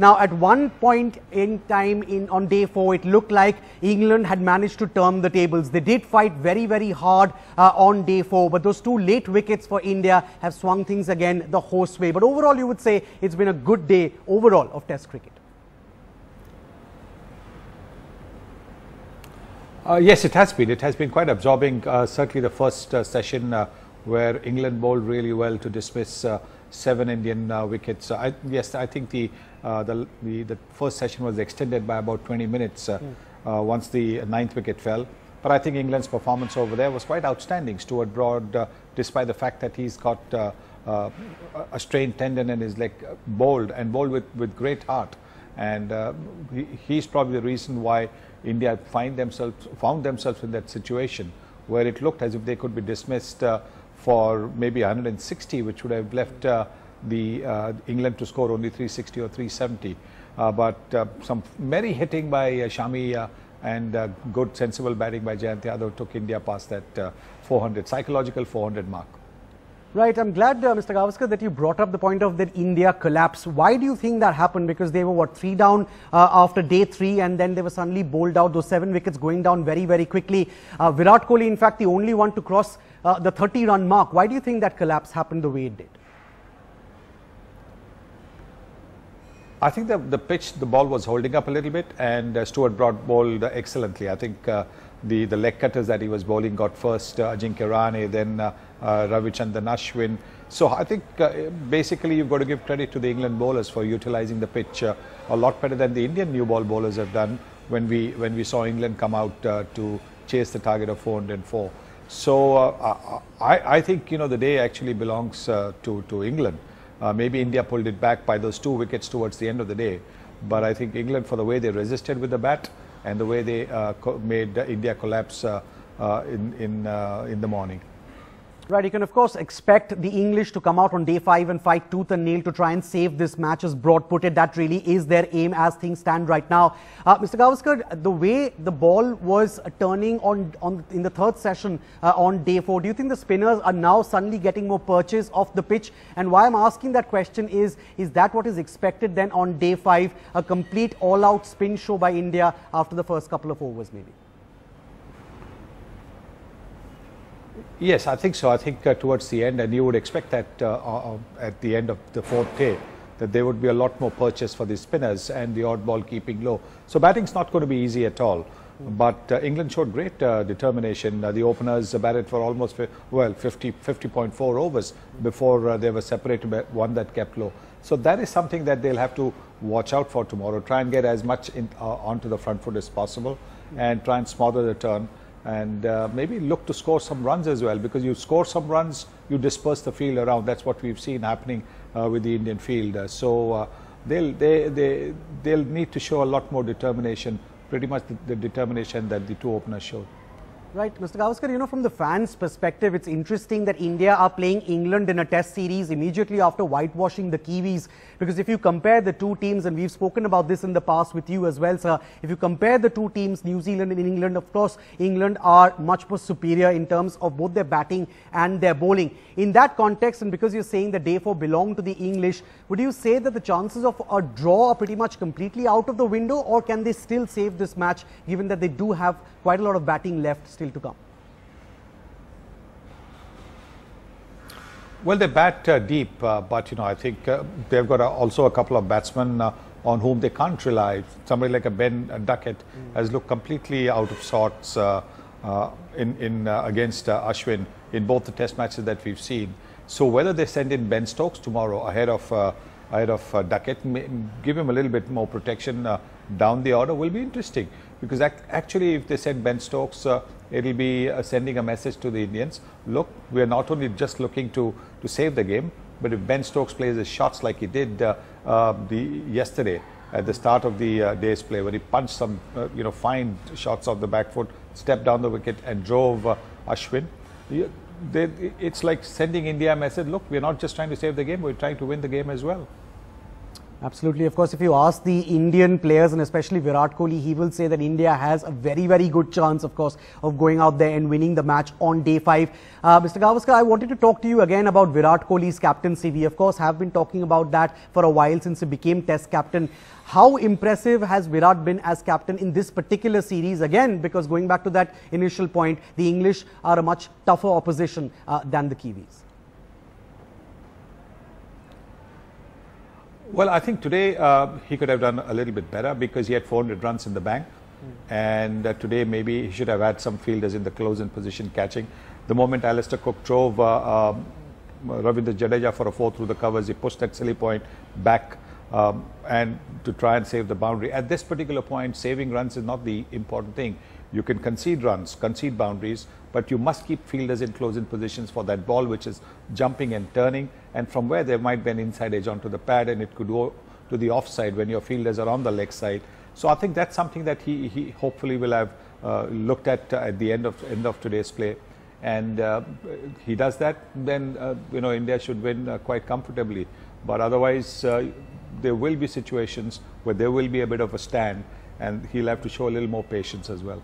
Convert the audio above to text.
Now, at one point in time on day 4, it looked like England had managed to turn the tables. They did fight very, very hard on day 4, but those two late wickets for India have swung things again the horse way. But overall, you would say it's been a good day overall of Test cricket. Yes, it has been. It has been quite absorbing. Certainly the first session where England bowled really well to dismiss 7 Indian wickets. I think the first session was extended by about 20 minutes once the 9th wicket fell. But I think England's performance over there was quite outstanding. Stuart Broad, despite the fact that he's got a strained tendon in his leg, bowled with great heart. And he's probably the reason why India found themselves in that situation where it looked as if they could be dismissed for maybe 160, which would have left England to score only 360 or 370. But some merry hitting by Shami and good sensible batting by Jayant Yadav took India past that 400, psychological 400 mark. Right, I'm glad, Mr. Gavaskar, that you brought up the point of that India collapse. Why do you think that happened? Because they were, what, 3 down after day 3, and then they were suddenly bowled out, those 7 wickets going down very, very quickly. Virat Kohli, in fact, the only one to cross the 30-run mark. Why do you think that collapse happened the way it did? I think the ball was holding up a little bit, and Stuart Broad bowled excellently. I think the leg cutters that he was bowling got first Ajinkya Rahane, then Ravichandran Ashwin. So I think basically you've got to give credit to the England bowlers for utilizing the pitch a lot better than the Indian new ball bowlers have done when we saw England come out to chase the target of 404. So I think, you know, the day actually belongs to England. Maybe India pulled it back by those 2 wickets towards the end of the day, but I think England, for the way they resisted with the bat and the way they made India collapse in the morning. Right, you can of course expect the English to come out on day 5 and fight tooth and nail to try and save this match, as Broad put it. That really is their aim as things stand right now. Mr. Gavaskar, the way the ball was turning in the 3rd session on day 4, do you think the spinners are now suddenly getting more purchase off the pitch? And why I'm asking that question is that what is expected then on day 5, a complete all-out spin show by India after the first couple of overs maybe? Yes, I think so. I think towards the end, and you would expect that at the end of the 4th day, that there would be a lot more purchase for the spinners and the odd ball keeping low. So batting's not going to be easy at all. But England showed great determination. The openers batted for almost 50.4 overs before they were separated by 1 that kept low. So that is something that they'll have to watch out for tomorrow. Try and get as much onto the front foot as possible, and try and smother the turn. And maybe look to score some runs as well, because you score some runs, you disperse the field around. That's what we've seen happening with the Indian field. So they'll need to show a lot more determination, pretty much the determination that the 2 openers showed. Right, Mr. Gavaskar, you know, from the fans' perspective, it's interesting that India are playing England in a test series immediately after whitewashing the Kiwis. Because if you compare the 2 teams, and we've spoken about this in the past with you as well, sir, if you compare the 2 teams, New Zealand and England, of course, England are much more superior in terms of both their batting and their bowling. In that context, and because you're saying that day 4 belonged to the English, would you say that the chances of a draw are pretty much completely out of the window, or can they still save this match, given that they do have quite a lot of batting left still to come? Well, they bat deep, but you know, I think they've got also a couple of batsmen on whom they can't rely. Somebody like a Ben Duckett has looked completely out of sorts against Ashwin in both the test matches that we've seen. So whether they send in Ben Stokes tomorrow ahead of Duckett, give him a little bit more protection down the order, will be interesting. Because actually, if they send Ben Stokes, it'll be sending a message to the Indians. Look, we are not only just looking to save the game, but if Ben Stokes plays his shots like he did yesterday at the start of the day's play, when he punched some fine shots off the back foot, stepped down the wicket and drove Ashwin, it's like sending India a message. Look, we are not just trying to save the game; we're trying to win the game as well. Absolutely. Of course, if you ask the Indian players and especially Virat Kohli, he will say that India has a very, very good chance, of course, of going out there and winning the match on day 5. Mr. Gavaskar, I wanted to talk to you again about Virat Kohli's captaincy. We, of course, have been talking about that for a while since he became Test captain. How impressive has Virat been as captain in this particular series? Again, because going back to that initial point, the English are a much tougher opposition than the Kiwis. Well, I think today he could have done a little bit better because he had 400 runs in the bank. And today maybe he should have had some fielders in the close-in position catching. The moment Alistair Cook drove Ravinder Jadeja for a 4 through the covers, he pushed that silly point back and to try and save the boundary. At this particular point, saving runs is not the important thing. You can concede runs, concede boundaries, but you must keep fielders in close-in positions for that ball which is jumping and turning, and from where there might be an inside edge onto the pad, and it could go to the offside when your fielders are on the leg side. So I think that's something that he hopefully will have looked at the end of today's play, and he does that, then you know, India should win quite comfortably. But otherwise, there will be situations where there will be a bit of a stand, and he'll have to show a little more patience as well.